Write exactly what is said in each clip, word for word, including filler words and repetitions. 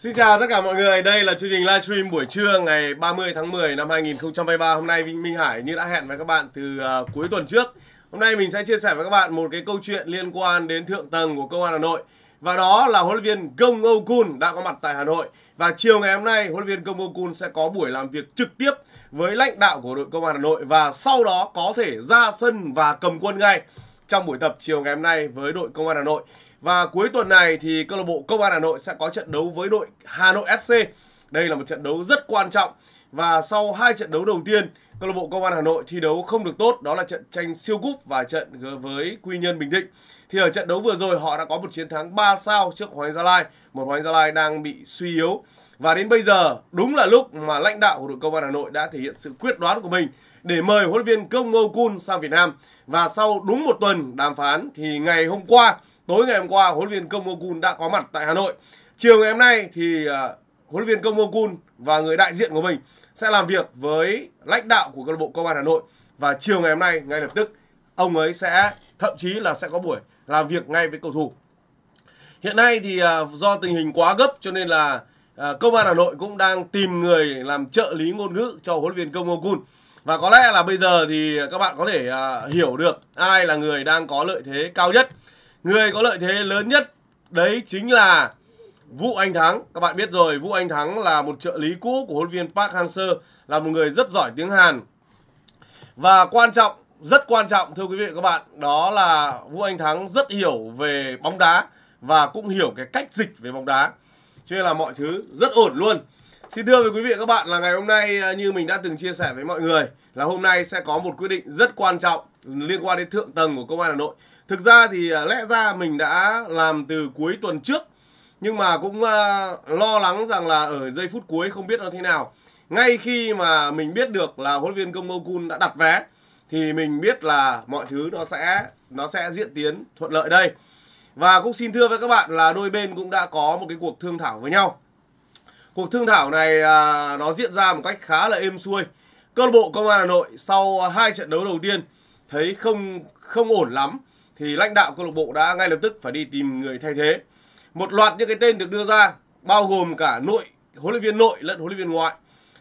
Xin chào tất cả mọi người, đây là chương trình livestream buổi trưa ngày ba mươi tháng mười năm hai nghìn không trăm hai mươi ba. Hôm nay Minh Hải như đã hẹn với các bạn từ uh, cuối tuần trước. Hôm nay mình sẽ chia sẻ với các bạn một cái câu chuyện liên quan đến thượng tầng của công an Hà Nội. Và đó là huấn luyện viên Gong Oh Kyun đã có mặt tại Hà Nội. Và chiều ngày hôm nay huấn luyện viên Gong Oh Kyun sẽ có buổi làm việc trực tiếp với lãnh đạo của đội công an Hà Nội. Và sau đó có thể ra sân và cầm quân ngay trong buổi tập chiều ngày hôm nay với đội công an Hà Nội. Và cuối tuần này thì câu lạc bộ Công an Hà Nội sẽ có trận đấu với đội Hà Nội ép xê. Đây là một trận đấu rất quan trọng. Và sau hai trận đấu đầu tiên, câu lạc bộ Công an Hà Nội thi đấu không được tốt. Đó là trận tranh siêu cúp và trận với Quy Nhơn Bình Định. Thì ở trận đấu vừa rồi họ đã có một chiến thắng ba sao trước Hoàng Gia Lai. Một Hoàng Gia Lai đang bị suy yếu. Và đến bây giờ đúng là lúc mà lãnh đạo của đội Công an Hà Nội đã thể hiện sự quyết đoán của mình để mời huấn luyện viên Gong Oh Kyun sang Việt Nam. Và sau đúng một tuần đàm phán thì ngày hôm qua, tối ngày hôm qua, huấn luyện viên Gong Oh Kyun đã có mặt tại Hà Nội. Chiều ngày hôm nay thì uh, huấn luyện viên Gong Oh Kyun và người đại diện của mình sẽ làm việc với lãnh đạo của câu lạc bộ Công an Hà Nội. Và chiều ngày hôm nay ngay lập tức ông ấy sẽ thậm chí là sẽ có buổi làm việc ngay với cầu thủ. Hiện nay thì uh, do tình hình quá gấp cho nên là uh, Công an Hà Nội cũng đang tìm người làm trợ lý ngôn ngữ cho huấn luyện viên Gong Oh Kyun. Và có lẽ là bây giờ thì các bạn có thể uh, hiểu được ai là người đang có lợi thế cao nhất. Người có lợi thế lớn nhất đấy chính là Vũ Anh Thắng. Các bạn biết rồi, Vũ Anh Thắng là một trợ lý cũ của huấn luyện viên Park Hang-seo, là một người rất giỏi tiếng Hàn. Và quan trọng, rất quan trọng thưa quý vị và các bạn, đó là Vũ Anh Thắng rất hiểu về bóng đá và cũng hiểu cái cách dịch về bóng đá. Cho nên là mọi thứ rất ổn luôn. Xin thưa với quý vị và các bạn là ngày hôm nay như mình đã từng chia sẻ với mọi người là hôm nay sẽ có một quyết định rất quan trọng liên quan đến thượng tầng của Công an Hà Nội. Thực ra thì lẽ ra mình đã làm từ cuối tuần trước, nhưng mà cũng lo lắng rằng là ở giây phút cuối không biết nó thế nào. Ngay khi mà mình biết được là huấn luyện viên Gong Oh Kyun đã đặt vé thì mình biết là mọi thứ nó sẽ nó sẽ diễn tiến thuận lợi đây. Và cũng xin thưa với các bạn là đôi bên cũng đã có một cái cuộc thương thảo với nhau. Cuộc thương thảo này nó diễn ra một cách khá là êm xuôi. Câu lạc bộ Công an Hà Nội sau hai trận đấu đầu tiên thấy không không ổn lắm thì lãnh đạo câu lạc bộ đã ngay lập tức phải đi tìm người thay thế. Một loạt những cái tên được đưa ra, bao gồm cả nội huấn luyện viên nội lẫn huấn luyện viên ngoại.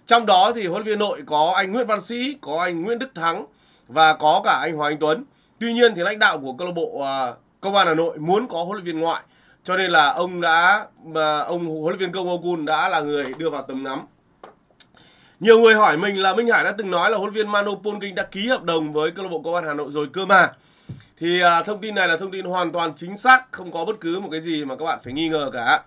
Trong đó thì huấn luyện viên nội có anh Nguyễn Văn Sĩ, có anh Nguyễn Đức Thắng và có cả anh Hoàng Anh Tuấn. Tuy nhiên thì lãnh đạo của câu lạc bộ uh, Công an Hà Nội muốn có huấn luyện viên ngoại, cho nên là ông đã uh, ông huấn luyện viên Gong Oh Kyun đã là người đưa vào tầm ngắm. Nhiều người hỏi mình là Minh Hải đã từng nói là huấn luyện viên Mano Polking đã ký hợp đồng với câu lạc bộ Công an Hà Nội rồi cơ mà. Thì à, thông tin này là thông tin hoàn toàn chính xác, không có bất cứ một cái gì mà các bạn phải nghi ngờ cả.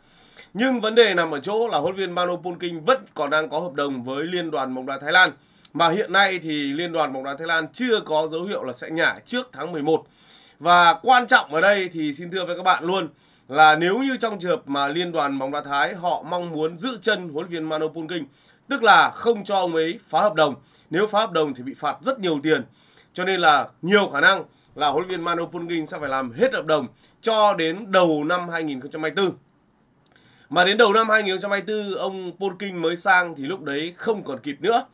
Nhưng vấn đề nằm ở chỗ là huấn luyện viên Mano Polking vẫn còn đang có hợp đồng với Liên đoàn bóng đá Thái Lan. Mà hiện nay thì Liên đoàn bóng đá Thái Lan chưa có dấu hiệu là sẽ nhả trước tháng mười một. Và quan trọng ở đây thì xin thưa với các bạn luôn là nếu như trong trường hợp mà Liên đoàn bóng đá Thái họ mong muốn giữ chân huấn luyện viên Mano Polking, tức là không cho ông ấy phá hợp đồng. Nếu phá hợp đồng thì bị phạt rất nhiều tiền. Cho nên là nhiều khả năng là huấn luyện viên Mano Polking sẽ phải làm hết hợp đồng cho đến đầu năm hai nghìn không trăm hai mươi tư. Mà đến đầu năm hai nghìn không trăm hai mươi tư ông Polking mới sang thì lúc đấy không còn kịp nữa.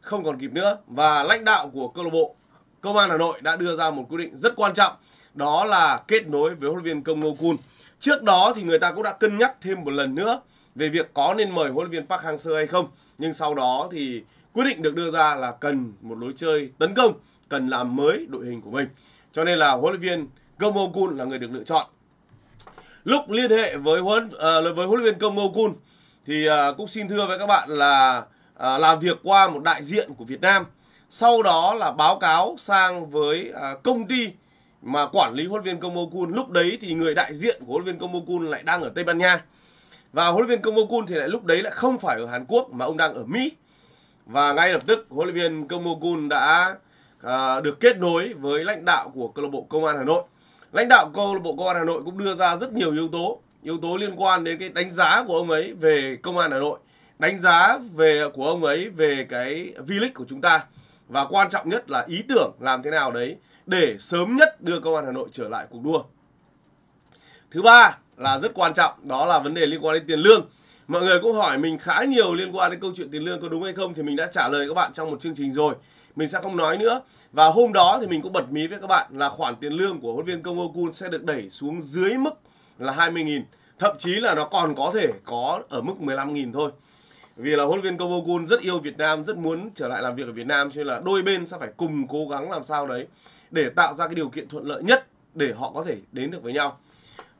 Không còn kịp nữa và lãnh đạo của câu lạc bộ Công an Hà Nội đã đưa ra một quyết định rất quan trọng, đó là kết nối với huấn luyện viên Gong Oh Kyun. Trước đó thì người ta cũng đã cân nhắc thêm một lần nữa về việc có nên mời huấn luyện viên Park Hang-seo hay không, nhưng sau đó thì quyết định được đưa ra là cần một lối chơi tấn công, cần làm mới đội hình của mình. Cho nên là huấn luyện viên Gong Oh Kyun là người được lựa chọn. Lúc liên hệ với huấn uh, với huấn luyện viên Gong Oh Kyun thì uh, cũng xin thưa với các bạn là uh, làm việc qua một đại diện của Việt Nam, sau đó là báo cáo sang với uh, công ty mà quản lý huấn luyện viên Gong Oh Kyun. Lúc đấy thì người đại diện của huấn luyện viên Gong Oh Kyun lại đang ở Tây Ban Nha và huấn luyện viên Gong Oh Kyun thì lại lúc đấy lại không phải ở Hàn Quốc mà ông đang ở Mỹ. Và ngay lập tức huấn luyện viên Gong Oh Kyun đã À, được kết nối với lãnh đạo của câu lạc bộ Công an Hà Nội. Lãnh đạo câu lạc bộ Công an Hà Nội cũng đưa ra rất nhiều yếu tố, yếu tố liên quan đến cái đánh giá của ông ấy về Công an Hà Nội, đánh giá về của ông ấy về cái V-League của chúng ta và quan trọng nhất là ý tưởng làm thế nào đấy để sớm nhất đưa Công an Hà Nội trở lại cuộc đua. Thứ ba là rất quan trọng, đó là vấn đề liên quan đến tiền lương. Mọi người cũng hỏi mình khá nhiều liên quan đến câu chuyện tiền lương có đúng hay không thì mình đã trả lời các bạn trong một chương trình rồi. Mình sẽ không nói nữa. Và hôm đó thì mình cũng bật mí với các bạn là khoản tiền lương của huấn luyện viên Gong Oh Kyun sẽ được đẩy xuống dưới mức là hai mươi nghìn. thậm chí là nó còn có thể có ở mức mười lăm nghìn thôi. Vì là huấn luyện viên Kobokun rất yêu Việt Nam, rất muốn trở lại làm việc ở Việt Nam, cho nên là đôi bên sẽ phải cùng cố gắng làm sao đấy để tạo ra cái điều kiện thuận lợi nhất để họ có thể đến được với nhau.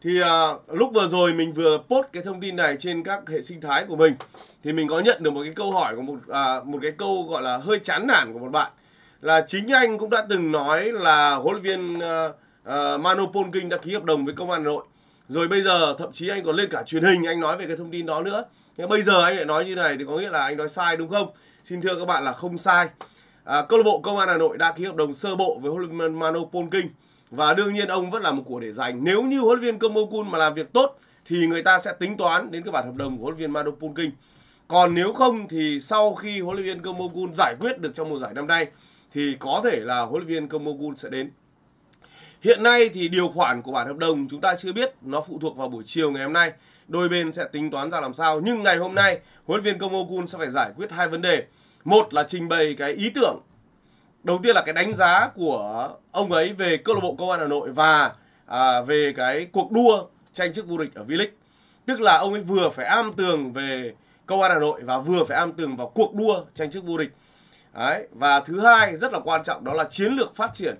Thì à, lúc vừa rồi mình vừa post cái thông tin này trên các hệ sinh thái của mình, thì mình có nhận được một cái câu hỏi của một à, một cái câu gọi là hơi chán nản của một bạn, là chính anh cũng đã từng nói là huấn luyện viên à, à, Mano Polking đã ký hợp đồng với Công an Hà Nội. Rồi bây giờ thậm chí anh còn lên cả truyền hình anh nói về cái thông tin đó nữa. Nhưng bây giờ anh lại nói như này thì có nghĩa là anh nói sai đúng không? Xin thưa các bạn là không sai. À, câu lạc bộ Công an Hà Nội đã ký hợp đồng sơ bộ với huấn luyện viên Mano Polking. Và đương nhiên ông vẫn là một của để dành. Nếu như huấn luyện viên Kobokun mà làm việc tốt thì người ta sẽ tính toán đến cái bản hợp đồng của huấn luyện viên Mano Polking. Còn nếu không thì sau khi huấn luyện viên Kobokun giải quyết được trong mùa giải năm nay thì có thể là huấn luyện viên Kobokun sẽ đến. Hiện nay thì điều khoản của bản hợp đồng chúng ta chưa biết, nó phụ thuộc vào buổi chiều ngày hôm nay. Đôi bên sẽ tính toán ra làm sao. Nhưng ngày hôm nay huấn luyện viên Kobokun sẽ phải giải quyết hai vấn đề. Một là trình bày cái ý tưởng. Đầu tiên là cái đánh giá của ông ấy về câu lạc bộ Công an Hà Nội và à, về cái cuộc đua tranh chức vô địch ở V-League. Tức là ông ấy vừa phải am tường về Công an Hà Nội và vừa phải am tường vào cuộc đua tranh chức vô địch. Đấy. Và thứ hai rất là quan trọng đó là chiến lược phát triển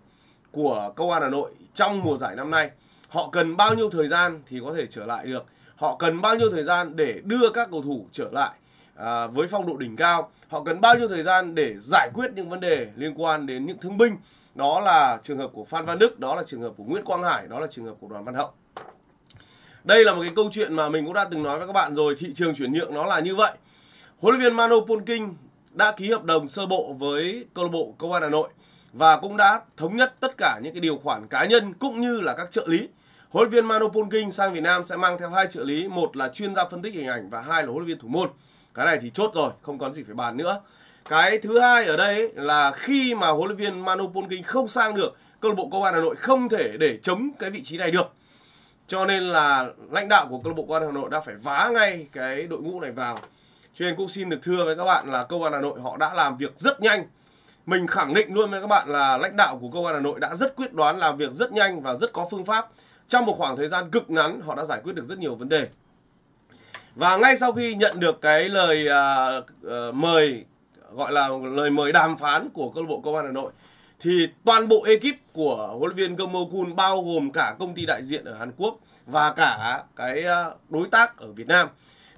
của Công an Hà Nội trong mùa giải năm nay. Họ cần bao nhiêu thời gian thì có thể trở lại được. Họ cần bao nhiêu thời gian để đưa các cầu thủ trở lại à, với phong độ đỉnh cao. Họ cần bao nhiêu thời gian để giải quyết những vấn đề liên quan đến những thương binh. Đó là trường hợp của Phan Văn Đức, đó là trường hợp của Nguyễn Quang Hải, đó là trường hợp của Đoàn Văn Hậu. Đây là một cái câu chuyện mà mình cũng đã từng nói với các bạn rồi. Thị trường chuyển nhượng nó là như vậy. Huấn luyện viên Mano Polking đã ký hợp đồng sơ bộ với câu lạc bộ Công an Hà Nội và cũng đã thống nhất tất cả những cái điều khoản cá nhân cũng như là các trợ lý. Huấn luyện viên Mano Polking sang Việt Nam sẽ mang theo hai trợ lý, một là chuyên gia phân tích hình ảnh và hai là huấn luyện viên thủ môn. Cái này thì chốt rồi, không còn gì phải bàn nữa. Cái thứ hai ở đây là khi mà huấn luyện viên Mano Polking không sang được, câu lạc bộ Công an Hà Nội không thể để chống cái vị trí này được. Cho nên là lãnh đạo của câu lạc bộ Công an Hà Nội đã phải vá ngay cái đội ngũ này vào. Cho nên cũng xin được thưa với các bạn là Công an Hà Nội họ đã làm việc rất nhanh. Mình khẳng định luôn với các bạn là lãnh đạo của Công an Hà Nội đã rất quyết đoán, làm việc rất nhanh và rất có phương pháp. Trong một khoảng thời gian cực ngắn họ đã giải quyết được rất nhiều vấn đề. Và ngay sau khi nhận được cái lời à, à, mời, gọi là lời mời đàm phán của câu lạc bộ Công an Hà Nội, thì toàn bộ ekip của huấn luyện viên Kobokun bao gồm cả công ty đại diện ở Hàn Quốc và cả cái đối tác ở Việt Nam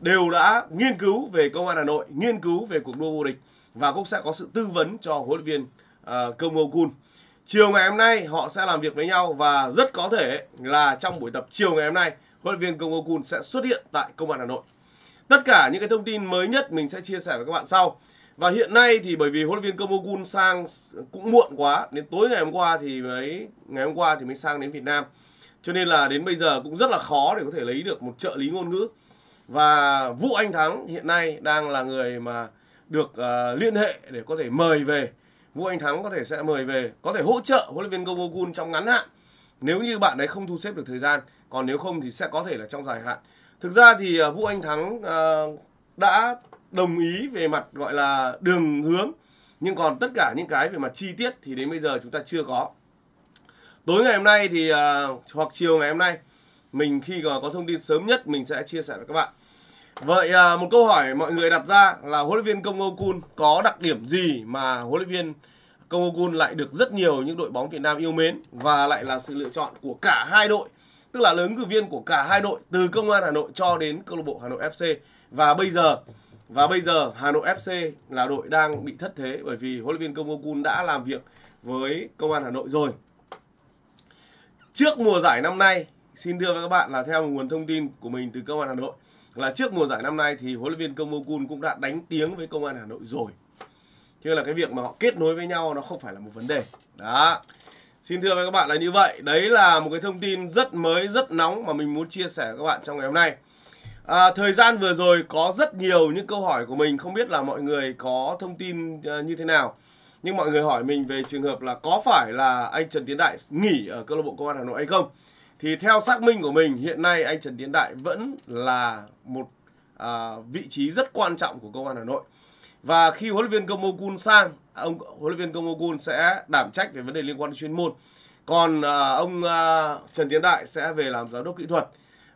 đều đã nghiên cứu về Công an Hà Nội, nghiên cứu về cuộc đua vô địch và cũng sẽ có sự tư vấn cho huấn luyện viên uh, Kobokun. Chiều ngày hôm nay họ sẽ làm việc với nhau và rất có thể là trong buổi tập chiều ngày hôm nay huấn luyện viên Kobokun sẽ xuất hiện tại Công an Hà Nội. Tất cả những cái thông tin mới nhất mình sẽ chia sẻ với các bạn sau. Và hiện nay thì bởi vì huấn luyện viên Kobokun sang cũng muộn quá, đến tối ngày hôm qua thì mới ngày hôm qua thì mới sang đến Việt Nam. Cho nên là đến bây giờ cũng rất là khó để có thể lấy được một trợ lý ngôn ngữ. Và Vũ Anh Thắng hiện nay đang là người mà được uh, liên hệ để có thể mời về. Vũ Anh Thắng có thể sẽ mời về, có thể hỗ trợ huấn luyện viên Kobokun trong ngắn hạn nếu như bạn ấy không thu xếp được thời gian, còn nếu không thì sẽ có thể là trong dài hạn. Thực ra thì uh, Vũ Anh Thắng uh, đã đồng ý về mặt gọi là đường hướng, nhưng còn tất cả những cái về mặt chi tiết thì đến bây giờ chúng ta chưa có. Tối ngày hôm nay thì uh, hoặc chiều ngày hôm nay mình khi có thông tin sớm nhất mình sẽ chia sẻ với các bạn. Vậy một câu hỏi mọi người đặt ra là huấn luyện viên Gong Oh Kyun có đặc điểm gì mà huấn luyện viên Gong Oh Kyun lại được rất nhiều những đội bóng Việt Nam yêu mến và lại là sự lựa chọn của cả hai đội, tức là ứng cử viên của cả hai đội từ Công an Hà Nội cho đến câu lạc bộ Hà Nội ép xê. Và bây giờ và bây giờ Hà Nội ép xê là đội đang bị thất thế bởi vì huấn luyện viên Gong Oh Kyun đã làm việc với Công an Hà Nội rồi. Trước mùa giải năm nay, xin đưa với các bạn là theo nguồn thông tin của mình từ Công an Hà Nội, là trước mùa giải năm nay thì huấn luyện viên Kobokun cũng đã đánh tiếng với Công an Hà Nội rồi. Chứ là cái việc mà họ kết nối với nhau nó không phải là một vấn đề. Đó. Xin thưa với các bạn là như vậy. Đấy là một cái thông tin rất mới, rất nóng mà mình muốn chia sẻ với các bạn trong ngày hôm nay. À, thời gian vừa rồi có rất nhiều những câu hỏi của mình. Không biết là mọi người có thông tin như thế nào. Nhưng mọi người hỏi mình về trường hợp là có phải là anh Trần Tiến Đại nghỉ ở câu lạc bộ Công an Hà Nội hay không? Thì theo xác minh của mình, hiện nay anh Trần Tiến Đại vẫn là một à, vị trí rất quan trọng của Công an Hà Nội. Và khi huấn luyện viên Gong Oh Kyun sang, ông huấn luyện viên Gong Oh Kyun sẽ đảm trách về vấn đề liên quan đến chuyên môn. Còn à, ông à, Trần Tiến Đại sẽ về làm giám đốc kỹ thuật.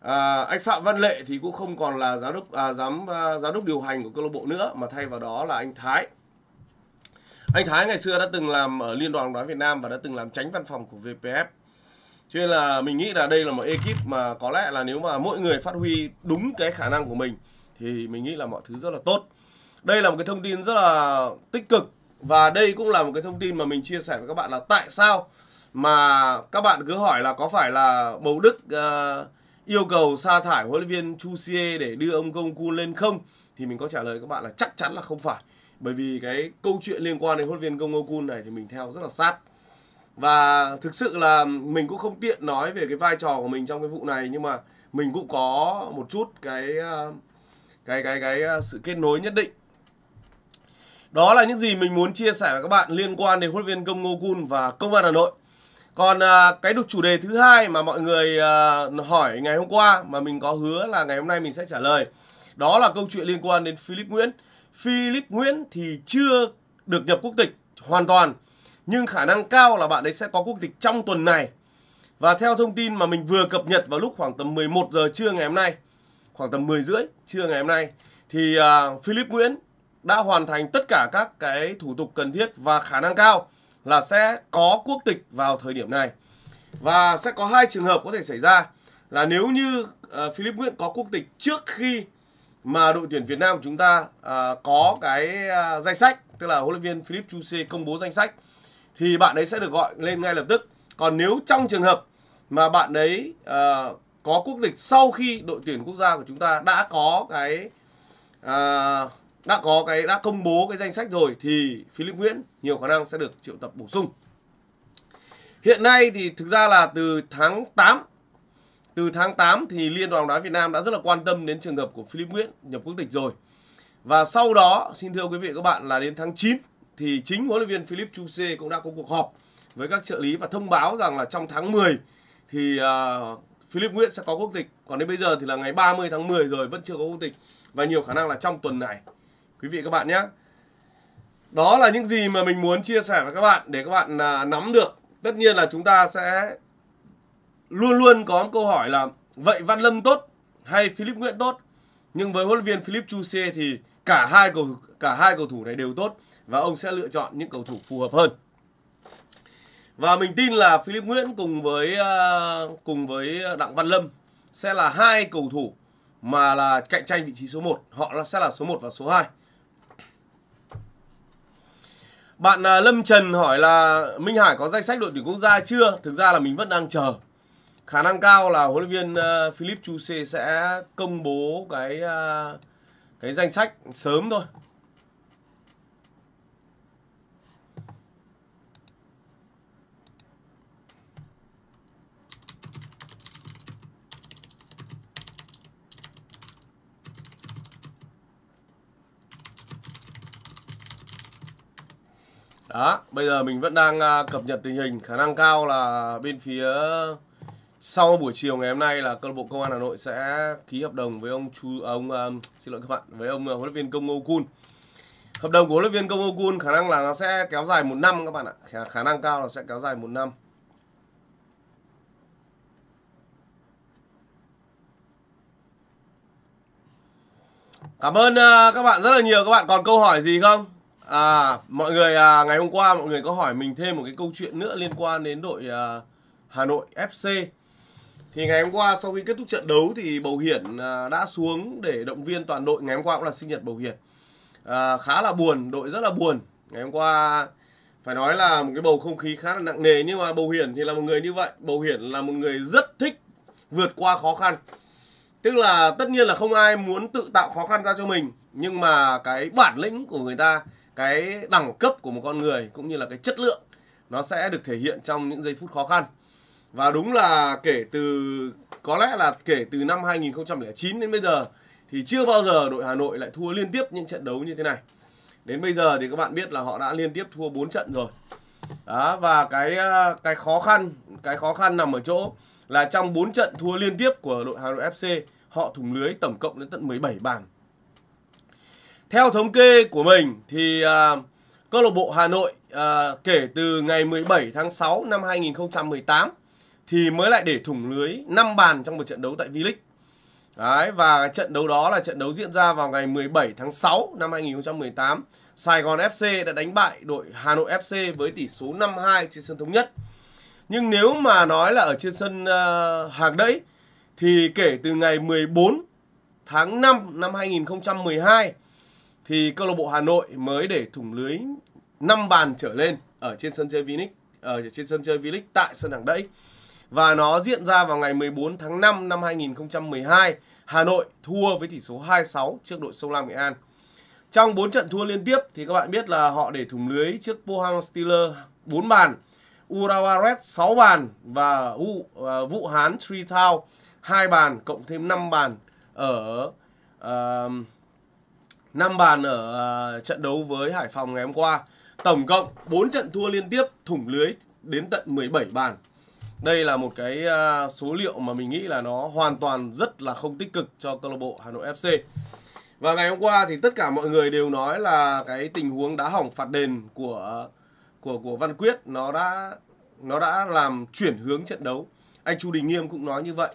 À, anh Phạm Văn Lệ thì cũng không còn là giám đốc à, giám à, giám đốc điều hành của câu lạc bộ nữa, mà thay vào đó là anh Thái. Anh Thái ngày xưa đã từng làm ở Liên đoàn bóng đá Việt Nam và đã từng làm tránh văn phòng của vê pê ép. Cho nên là mình nghĩ là đây là một ekip mà có lẽ là nếu mà mỗi người phát huy đúng cái khả năng của mình thì mình nghĩ là mọi thứ rất là tốt. Đây là một cái thông tin rất là tích cực, và đây cũng là một cái thông tin mà mình chia sẻ với các bạn là tại sao mà các bạn cứ hỏi là có phải là Bầu Đức uh, yêu cầu sa thải huấn luyện viên Chu Sie để đưa ông Gong Oh Kyun lên không, thì mình có trả lời các bạn là chắc chắn là không phải. Bởi vì cái câu chuyện liên quan đến huấn luyện viên Gong Oh Kyun này thì mình theo rất là sát. Và thực sự là mình cũng không tiện nói về cái vai trò của mình trong cái vụ này, nhưng mà mình cũng có một chút cái cái cái cái sự kết nối nhất định. Đó là những gì mình muốn chia sẻ với các bạn liên quan đến huấn luyện viên Gong Oh Kyun và Công an Hà Nội. Còn cái chủ đề thứ hai mà mọi người hỏi ngày hôm qua mà mình có hứa là ngày hôm nay mình sẽ trả lời, đó là câu chuyện liên quan đến Filip Nguyễn. Filip Nguyễn thì chưa được nhập quốc tịch hoàn toàn, nhưng khả năng cao là bạn ấy sẽ có quốc tịch trong tuần này. Và theo thông tin mà mình vừa cập nhật vào lúc khoảng tầm mười một giờ trưa ngày hôm nay, khoảng tầm mười rưỡi trưa ngày hôm nay, thì Filip Nguyễn đã hoàn thành tất cả các cái thủ tục cần thiết và khả năng cao là sẽ có quốc tịch vào thời điểm này. Và sẽ có hai trường hợp có thể xảy ra, là nếu như Filip Nguyễn có quốc tịch trước khi mà đội tuyển Việt Nam của chúng ta uh, có cái uh, danh sách, tức là huấn luyện viên Philip Chu Sie công bố danh sách, thì bạn ấy sẽ được gọi lên ngay lập tức. Còn nếu trong trường hợp mà bạn ấy uh, có quốc tịch sau khi đội tuyển quốc gia của chúng ta đã có cái uh, đã có cái đã công bố cái danh sách rồi, thì Philip Nguyễn nhiều khả năng sẽ được triệu tập bổ sung. Hiện nay thì thực ra là từ tháng tám, từ tháng tám thì Liên đoàn bóng đá Việt Nam đã rất là quan tâm đến trường hợp của Filip Nguyễn nhập quốc tịch rồi. Và sau đó, xin thưa quý vị các bạn, là đến tháng chín thì chính huấn luyện viên Philip Chu Sie cũng đã có cuộc họp với các trợ lý và thông báo rằng là trong tháng mười thì uh, Filip Nguyễn sẽ có quốc tịch. Còn đến bây giờ thì là ngày ba mươi tháng mười rồi, vẫn chưa có quốc tịch, và nhiều khả năng là trong tuần này, quý vị các bạn nhé. Đó là những gì mà mình muốn chia sẻ với các bạn để các bạn uh, nắm được. Tất nhiên là chúng ta sẽ luôn luôn có một câu hỏi là vậy Văn Lâm tốt hay Philip Nguyễn tốt? Nhưng với huấn luyện viên Philip Chu Sie thì cả hai cầu cả hai cầu thủ này đều tốt, và ông sẽ lựa chọn những cầu thủ phù hợp hơn. Và mình tin là Philip Nguyễn cùng với cùng với Đặng Văn Lâm sẽ là hai cầu thủ mà là cạnh tranh vị trí số một, họ sẽ là số một và số hai. Bạn Lâm Trần hỏi là Minh Hải có danh sách đội tuyển quốc gia chưa? Thực ra là mình vẫn đang chờ. Khả năng cao là huấn luyện viên uh, Philip Chu Sie sẽ công bố cái uh, cái danh sách sớm thôi. Đó, bây giờ mình vẫn đang uh, cập nhật tình hình. Khả năng cao là bên phía sau buổi chiều ngày hôm nay là câu lạc bộ Công an Hà Nội sẽ ký hợp đồng với ông Chu ông um, xin lỗi các bạn, với ông huấn luyện viên Gong Oh Kyun. Hợp đồng của huấn luyện viên Gong Oh Kyun khả năng là nó sẽ kéo dài một năm các bạn ạ. Khả, khả năng cao là sẽ kéo dài một năm. Cảm ơn uh, các bạn rất là nhiều. Các bạn còn câu hỏi gì không? À, mọi người uh, ngày hôm qua mọi người có hỏi mình thêm một cái câu chuyện nữa liên quan đến đội uh, Hà Nội ép xê. Thì ngày hôm qua sau khi kết thúc trận đấu thì Bầu Hiển đã xuống để động viên toàn đội. Ngày hôm qua cũng là sinh nhật Bầu Hiển, à, khá là buồn, đội rất là buồn. Ngày hôm qua phải nói là một cái bầu không khí khá là nặng nề. Nhưng mà Bầu Hiển thì là một người như vậy. Bầu Hiển là một người rất thích vượt qua khó khăn. Tức là tất nhiên là không ai muốn tự tạo khó khăn ra cho mình, nhưng mà cái bản lĩnh của người ta, cái đẳng cấp của một con người cũng như là cái chất lượng, nó sẽ được thể hiện trong những giây phút khó khăn. Và đúng là kể từ, có lẽ là kể từ năm hai nghìn không trăm lẻ chín đến bây giờ thì chưa bao giờ đội Hà Nội lại thua liên tiếp những trận đấu như thế này. Đến bây giờ thì các bạn biết là họ đã liên tiếp thua bốn trận rồi. Đó, và cái cái khó khăn, cái khó khăn nằm ở chỗ là trong bốn trận thua liên tiếp của đội Hà Nội ép xê, họ thủng lưới tổng cộng đến tận mười bảy bàn. Theo thống kê của mình thì uh, câu lạc bộ Hà Nội uh, kể từ ngày mười bảy tháng sáu năm hai nghìn không trăm mười tám thì mới lại để thủng lưới năm bàn trong một trận đấu tại V-League. Đấy, và trận đấu đó là trận đấu diễn ra vào ngày mười bảy tháng sáu năm hai nghìn không trăm mười tám. Sài Gòn ép xê đã đánh bại đội Hà Nội ép xê với tỷ số năm hai trên sân Thống Nhất. Nhưng nếu mà nói là ở trên sân uh, Hàng Đẫy thì kể từ ngày mười bốn tháng năm năm hai nghìn không trăm mười hai thì câu lạc bộ Hà Nội mới để thủng lưới năm bàn trở lên ở trên sân chơi V-League, ở trên sân chơi V-League tại sân Hàng Đẫy. Và nó diễn ra vào ngày mười bốn tháng năm năm hai nghìn không trăm mười hai, Hà Nội thua với tỷ số hai sáu trước đội Sông Lam Nghệ An. Trong bốn trận thua liên tiếp thì các bạn biết là họ để thủng lưới trước Pohang Steelers bốn bàn, Urawa Reds sáu bàn và U, uh, Vũ Hán Three Town hai bàn, cộng thêm năm bàn ở uh, năm bàn ở uh, trận đấu với Hải Phòng ngày hôm qua. Tổng cộng bốn trận thua liên tiếp thủng lưới đến tận mười bảy bàn. Đây là một cái uh, số liệu mà mình nghĩ là nó hoàn toàn rất là không tích cực cho câu lạc bộ Hà Nội ép xê. Và ngày hôm qua thì tất cả mọi người đều nói là cái tình huống đá hỏng phạt đền của của của Văn Quyết nó đã nó đã làm chuyển hướng trận đấu. Anh Chu Đình Nghiêm cũng nói như vậy.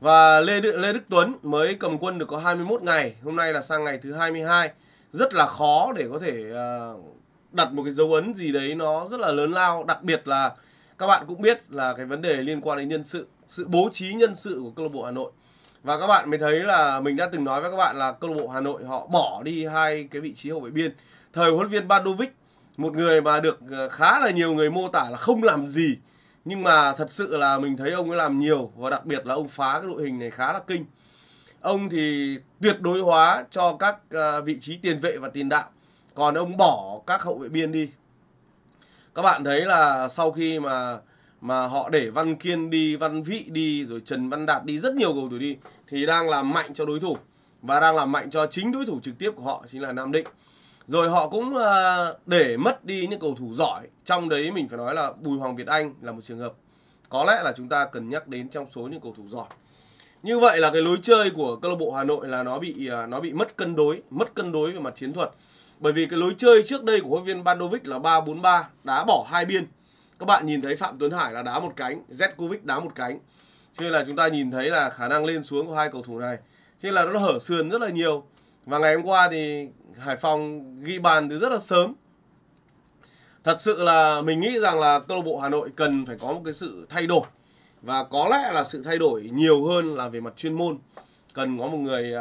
Và Lê Lê Đức Tuấn mới cầm quân được có hai mươi mốt ngày, hôm nay là sang ngày thứ hai mươi hai, rất là khó để có thể uh, đặt một cái dấu ấn gì đấy nó rất là lớn lao, đặc biệt là các bạn cũng biết là cái vấn đề liên quan đến nhân sự, sự bố trí nhân sự của câu lạc bộ Hà Nội. Và các bạn mới thấy là mình đã từng nói với các bạn là câu lạc bộ Hà Nội họ bỏ đi hai cái vị trí hậu vệ biên. Thời huấn luyện viên Badovic, một người mà được khá là nhiều người mô tả là không làm gì, nhưng mà thật sự là mình thấy ông ấy làm nhiều, và đặc biệt là ông phá cái đội hình này khá là kinh. Ông thì tuyệt đối hóa cho các vị trí tiền vệ và tiền đạo, còn ông bỏ các hậu vệ biên đi. Các bạn thấy là sau khi mà mà họ để Văn Kiên đi, Văn Vị đi, rồi Trần Văn Đạt đi, rất nhiều cầu thủ đi, thì đang làm mạnh cho đối thủ và đang làm mạnh cho chính đối thủ trực tiếp của họ chính là Nam Định. Rồi họ cũng để mất đi những cầu thủ giỏi, trong đấy mình phải nói là Bùi Hoàng Việt Anh là một trường hợp có lẽ là chúng ta cần nhắc đến trong số những cầu thủ giỏi. Như vậy là cái lối chơi của câu lạc bộ Hà Nội là nó bị nó bị mất cân đối, mất cân đối về mặt chiến thuật. Bởi vì cái lối chơi trước đây của huấn luyện viên Badovic là ba bốn ba, đá bỏ hai biên. Các bạn nhìn thấy Phạm Tuấn Hải là đá một cánh, Zetkovic đá một cánh. Cho nên là chúng ta nhìn thấy là khả năng lên xuống của hai cầu thủ này, cho nên là nó hở sườn rất là nhiều. Và ngày hôm qua thì Hải Phòng ghi bàn từ rất là sớm. Thật sự là mình nghĩ rằng là câu lạc bộ Hà Nội cần phải có một cái sự thay đổi, và có lẽ là sự thay đổi nhiều hơn là về mặt chuyên môn. Cần có một người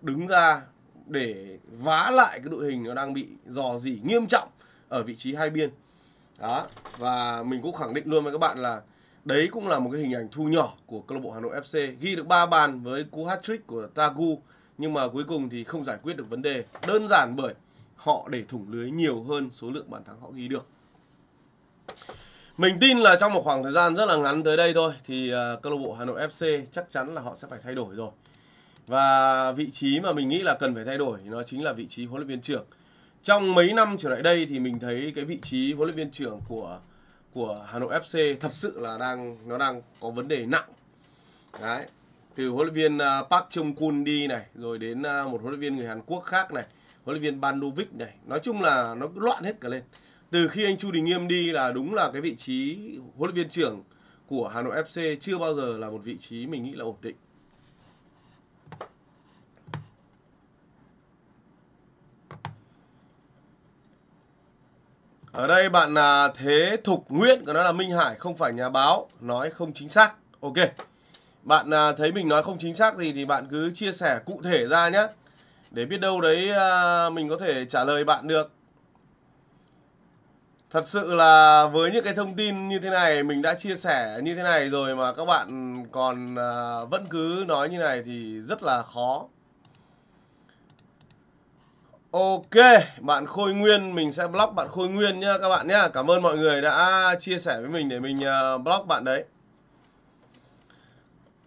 đứng ra để vá lại cái đội hình nó đang bị rò rỉ nghiêm trọng ở vị trí hai biên. Đó, và mình cũng khẳng định luôn với các bạn là đấy cũng là một cái hình ảnh thu nhỏ của câu lạc bộ Hà Nội ép xê, ghi được ba bàn với cú hat-trick của Tagu, nhưng mà cuối cùng thì không giải quyết được vấn đề, đơn giản bởi họ để thủng lưới nhiều hơn số lượng bàn thắng họ ghi được. Mình tin là trong một khoảng thời gian rất là ngắn tới đây thôi thì câu lạc bộ Hà Nội ép xê chắc chắn là họ sẽ phải thay đổi rồi. Và vị trí mà mình nghĩ là cần phải thay đổi nó chính là vị trí huấn luyện viên trưởng. Trong mấy năm trở lại đây thì mình thấy cái vị trí huấn luyện viên trưởng của của Hà Nội ép xê thật sự là đang nó đang có vấn đề nặng. Đấy, từ huấn luyện viên Park Chung-kun đi này, rồi đến một huấn luyện viên người Hàn Quốc khác này, huấn luyện viên Badovic này, nói chung là nó cứ loạn hết cả lên. Từ khi anh Chu Đình Nghiêm đi là đúng là cái vị trí huấn luyện viên trưởng của Hà Nội ép xê chưa bao giờ là một vị trí mình nghĩ là ổn định. Ở đây bạn là Thế Thục Nguyễn, còn đó là Minh Hải không phải nhà báo, nói không chính xác. Ok, bạn thấy mình nói không chính xác gì thì bạn cứ chia sẻ cụ thể ra nhé, để biết đâu đấy mình có thể trả lời bạn được. Thật sự là với những cái thông tin như thế này, mình đã chia sẻ như thế này rồi mà các bạn còn vẫn cứ nói như này thì rất là khó. Ok, bạn Khôi Nguyên, mình sẽ block bạn Khôi Nguyên nhá các bạn nhá. Cảm ơn mọi người đã chia sẻ với mình để mình block bạn đấy.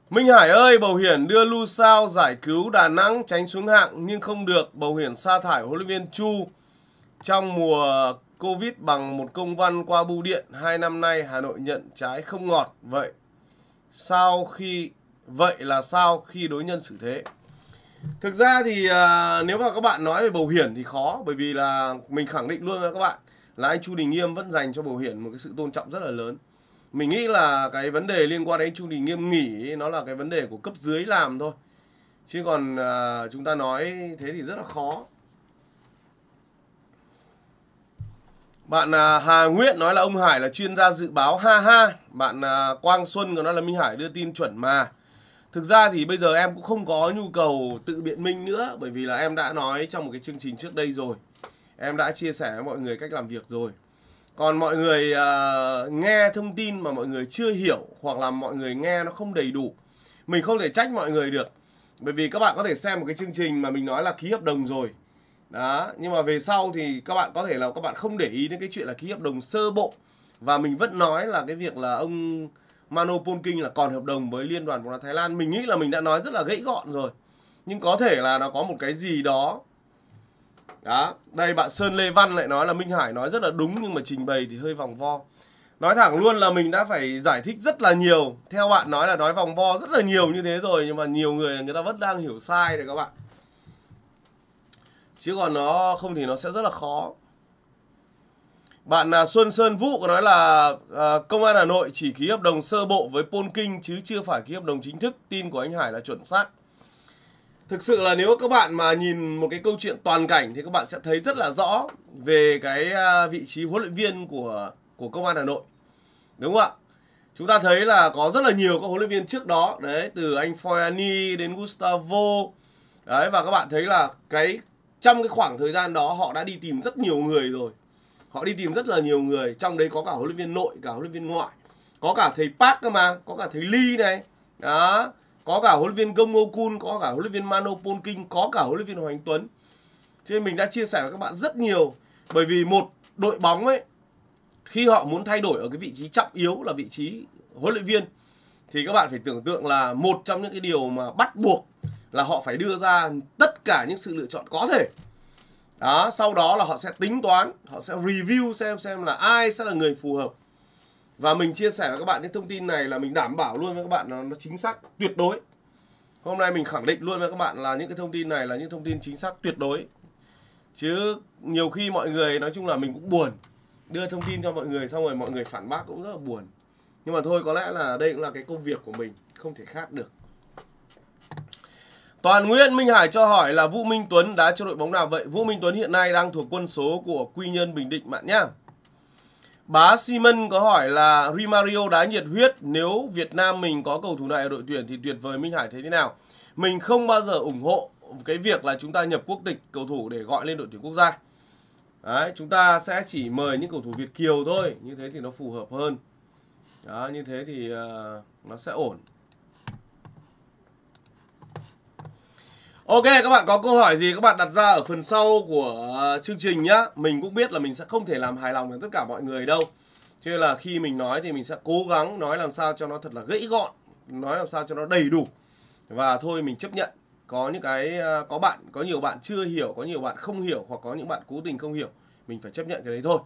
Minh Hải ơi, Bầu Hiển đưa Lu Sao giải cứu Đà Nẵng tránh xuống hạng nhưng không được. Bầu Hiển sa thải huấn luyện viên Chu trong mùa Covid bằng một công văn qua bưu điện. Hai năm nay Hà Nội nhận trái không ngọt. Vậy sao khi vậy là sao khi đối nhân xử thế? Thực ra thì à, nếu mà các bạn nói về Bầu Hiển thì khó, bởi vì là mình khẳng định luôn với các bạn là anh Chu Đình Nghiêm vẫn dành cho Bầu Hiển một cái sự tôn trọng rất là lớn. Mình nghĩ là cái vấn đề liên quan đến anh Chu Đình Nghiêm nghỉ nó là cái vấn đề của cấp dưới làm thôi. Chứ còn uh, chúng ta nói thế thì rất là khó. Bạn uh, Hà Nguyễn nói là ông Hải là chuyên gia dự báo, ha ha. Bạn uh, Quang Xuân còn nói là Minh Hải đưa tin chuẩn mà. Thực ra thì bây giờ em cũng không có nhu cầu tự biện minh nữa, bởi vì là em đã nói trong một cái chương trình trước đây rồi. Em đã chia sẻ với mọi người cách làm việc rồi. Còn mọi người uh, nghe thông tin mà mọi người chưa hiểu, hoặc là mọi người nghe nó không đầy đủ, mình không thể trách mọi người được. Bởi vì các bạn có thể xem một cái chương trình mà mình nói là ký hợp đồng rồi. Đó, nhưng mà về sau thì các bạn có thể là các bạn không để ý đến cái chuyện là ký hợp đồng sơ bộ. Và mình vẫn nói là cái việc là ông Mano Polking là còn hợp đồng với Liên đoàn bóng đá Thái Lan. Mình nghĩ là mình đã nói rất là gãy gọn rồi. Nhưng có thể là nó có một cái gì đó. Đó, đây bạn Sơn Lê Văn lại nói là Minh Hải nói rất là đúng nhưng mà trình bày thì hơi vòng vo. Nói thẳng luôn là mình đã phải giải thích rất là nhiều. Theo bạn nói là nói vòng vo rất là nhiều như thế rồi, nhưng mà nhiều người người ta vẫn đang hiểu sai đấy các bạn. Chứ còn nó không thì nó sẽ rất là khó. Bạn Xuân Sơn Vũ có nói là uh, Công an Hà Nội chỉ ký hợp đồng sơ bộ với Polking chứ chưa phải ký hợp đồng chính thức. Tin của anh Hải là chuẩn xác. Thực sự là nếu các bạn mà nhìn một cái câu chuyện toàn cảnh thì các bạn sẽ thấy rất là rõ về cái vị trí huấn luyện viên của của Công an Hà Nội. Đúng không ạ? Chúng ta thấy là có rất là nhiều các huấn luyện viên trước đó. Đấy, từ anh Foyani đến Gustavo. Đấy, và các bạn thấy là cái trong cái khoảng thời gian đó họ đã đi tìm rất nhiều người rồi. Họ đi tìm rất là nhiều người, trong đấy có cả huấn luyện viên nội, cả huấn luyện viên ngoại. Có cả thầy Park cơ mà, có cả thầy Lee này. Đó, có cả huấn luyện viên Gong Oh Kyun, có cả huấn luyện viên Mano Polking, có cả huấn luyện viên Hoàng Anh Tuấn. Cho nên mình đã chia sẻ với các bạn rất nhiều, bởi vì một đội bóng ấy khi họ muốn thay đổi ở cái vị trí trọng yếu là vị trí huấn luyện viên thì các bạn phải tưởng tượng là một trong những cái điều mà bắt buộc là họ phải đưa ra tất cả những sự lựa chọn có thể. Đó, sau đó là họ sẽ tính toán, họ sẽ review xem xem là ai sẽ là người phù hợp. Và mình chia sẻ với các bạn những thông tin này là mình đảm bảo luôn với các bạn là nó chính xác tuyệt đối. Hôm nay mình khẳng định luôn với các bạn là những cái thông tin này là những thông tin chính xác tuyệt đối. Chứ nhiều khi mọi người, nói chung là mình cũng buồn, đưa thông tin cho mọi người xong rồi mọi người phản bác cũng rất là buồn. Nhưng mà thôi, có lẽ là đây cũng là cái công việc của mình, không thể khác được. Toàn Nguyễn Minh Hải cho hỏi là Vũ Minh Tuấn đá cho đội bóng nào vậy? Vũ Minh Tuấn hiện nay đang thuộc quân số của Quy Nhơn Bình Định bạn nhá. Bá Simon có hỏi là Rimario đá nhiệt huyết, nếu Việt Nam mình có cầu thủ này ở đội tuyển thì tuyệt vời, Minh Hải thấy thế nào? Mình không bao giờ ủng hộ cái việc là chúng ta nhập quốc tịch cầu thủ để gọi lên đội tuyển quốc gia. Đấy, chúng ta sẽ chỉ mời những cầu thủ Việt kiều thôi, như thế thì nó phù hợp hơn. Đó, như thế thì uh, nó sẽ ổn. Ok, các bạn có câu hỏi gì các bạn đặt ra ở phần sau của chương trình nhá. Mình cũng biết là mình sẽ không thể làm hài lòng được tất cả mọi người đâu. Cho nên là khi mình nói thì mình sẽ cố gắng nói làm sao cho nó thật là gãy gọn, nói làm sao cho nó đầy đủ. Và thôi mình chấp nhận có những cái có bạn, có nhiều bạn chưa hiểu, có nhiều bạn không hiểu, hoặc có những bạn cố tình không hiểu, mình phải chấp nhận cái đấy thôi.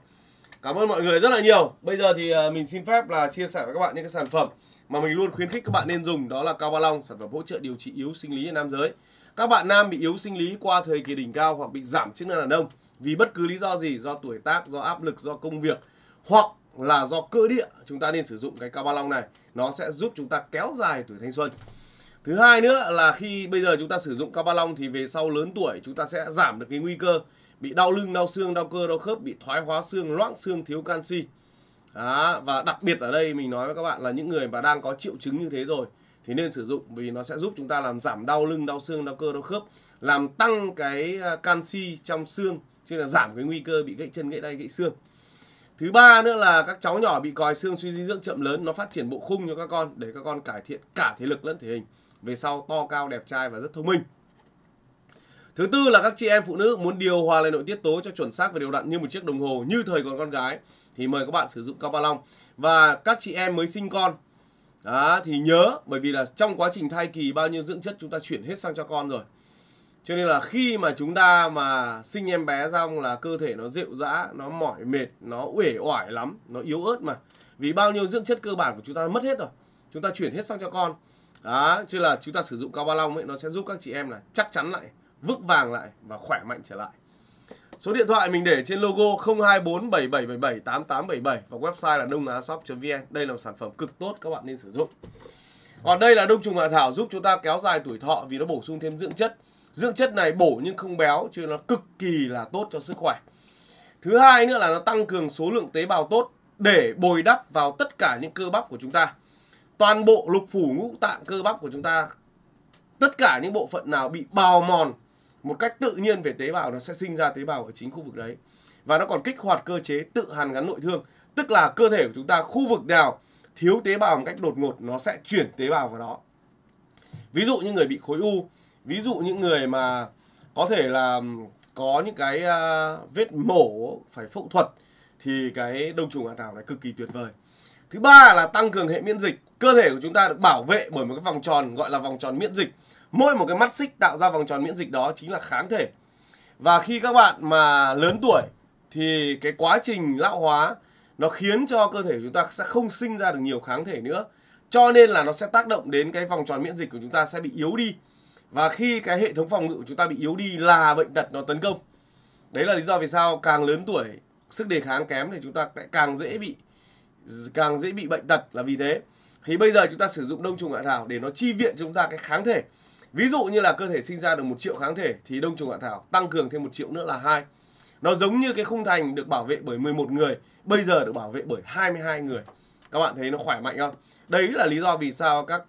Cảm ơn mọi người rất là nhiều. Bây giờ thì mình xin phép là chia sẻ với các bạn những cái sản phẩm mà mình luôn khuyến khích các bạn nên dùng, đó là Cao Ba Long, sản phẩm hỗ trợ điều trị yếu sinh lý ở nam giới. Các bạn nam bị yếu sinh lý qua thời kỳ đỉnh cao hoặc bị giảm chức năng đàn ông vì bất cứ lý do gì, do tuổi tác, do áp lực, do công việc hoặc là do cơ địa, chúng ta nên sử dụng cái Cao Ba Long này, nó sẽ giúp chúng ta kéo dài tuổi thanh xuân. Thứ hai nữa là khi bây giờ chúng ta sử dụng Cao Ba Long thì về sau lớn tuổi chúng ta sẽ giảm được cái nguy cơ bị đau lưng, đau xương, đau cơ, đau khớp, bị thoái hóa xương, loãng xương, thiếu canxi. Đó, và đặc biệt ở đây mình nói với các bạn là những người mà đang có triệu chứng như thế rồi thì nên sử dụng, vì nó sẽ giúp chúng ta làm giảm đau lưng, đau xương, đau cơ, đau khớp, làm tăng cái canxi trong xương, chứ là giảm cái nguy cơ bị gãy chân, gãy tay, gãy xương. Thứ ba nữa là các cháu nhỏ bị còi xương, suy dinh dưỡng chậm lớn, nó phát triển bộ khung cho các con để các con cải thiện cả thể lực lẫn thể hình, về sau to cao đẹp trai và rất thông minh. Thứ tư là các chị em phụ nữ muốn điều hòa lại nội tiết tố cho chuẩn xác và đều đặn như một chiếc đồng hồ như thời còn con gái thì mời các bạn sử dụng Cao Ba Long. Và các chị em mới sinh con đó, thì nhớ, bởi vì là trong quá trình thai kỳ bao nhiêu dưỡng chất chúng ta chuyển hết sang cho con rồi, cho nên là khi mà chúng ta mà sinh em bé xong là cơ thể nó rệu rã, nó mỏi mệt, nó uể oải lắm, nó yếu ớt mà, vì bao nhiêu dưỡng chất cơ bản của chúng ta mất hết rồi, chúng ta chuyển hết sang cho con. Đó, chứ là chúng ta sử dụng Cao Ba Long ấy, nó sẽ giúp các chị em là chắc chắn lại, vững vàng lại và khỏe mạnh trở lại. Số điện thoại mình để trên logo không hai bốn bảy bảy bảy bảy tám tám bảy bảy và website là đông á shop chấm vn. Đây là một sản phẩm cực tốt, các bạn nên sử dụng. Còn đây là đông trùng hạ thảo giúp chúng ta kéo dài tuổi thọ vì nó bổ sung thêm dưỡng chất. Dưỡng chất này bổ nhưng không béo, chứ nó cực kỳ là tốt cho sức khỏe. Thứ hai nữa là nó tăng cường số lượng tế bào tốt để bồi đắp vào tất cả những cơ bắp của chúng ta. Toàn bộ lục phủ ngũ tạng cơ bắp của chúng ta, tất cả những bộ phận nào bị bào mòn một cách tự nhiên về tế bào, nó sẽ sinh ra tế bào ở chính khu vực đấy. Và nó còn kích hoạt cơ chế tự hàn gắn nội thương, tức là cơ thể của chúng ta khu vực nào thiếu tế bào một cách đột ngột, nó sẽ chuyển tế bào vào đó. Ví dụ như người bị khối u, ví dụ những người mà có thể là có những cái vết mổ phải phẫu thuật, thì cái đông trùng hạ thảo này cực kỳ tuyệt vời. Thứ ba là tăng cường hệ miễn dịch. Cơ thể của chúng ta được bảo vệ bởi một cái vòng tròn gọi là vòng tròn miễn dịch. Mỗi một cái mắt xích tạo ra vòng tròn miễn dịch đó chính là kháng thể. Và khi các bạn mà lớn tuổi thì cái quá trình lão hóa nó khiến cho cơ thể chúng ta sẽ không sinh ra được nhiều kháng thể nữa. Cho nên là nó sẽ tác động đến cái vòng tròn miễn dịch của chúng ta sẽ bị yếu đi. Và khi cái hệ thống phòng ngự của chúng ta bị yếu đi là bệnh tật nó tấn công. Đấy là lý do vì sao càng lớn tuổi, sức đề kháng kém thì chúng ta lại càng dễ bị càng dễ bị bệnh tật là vì thế. Thì bây giờ chúng ta sử dụng đông trùng hạ thảo để nó chi viện chúng ta cái kháng thể. Ví dụ như là cơ thể sinh ra được một triệu kháng thể thì đông trùng hạ thảo tăng cường thêm một triệu nữa là hai. Nó giống như cái khung thành được bảo vệ bởi mười một người, bây giờ được bảo vệ bởi hai mươi hai người. Các bạn thấy nó khỏe mạnh không? Đấy là lý do vì sao các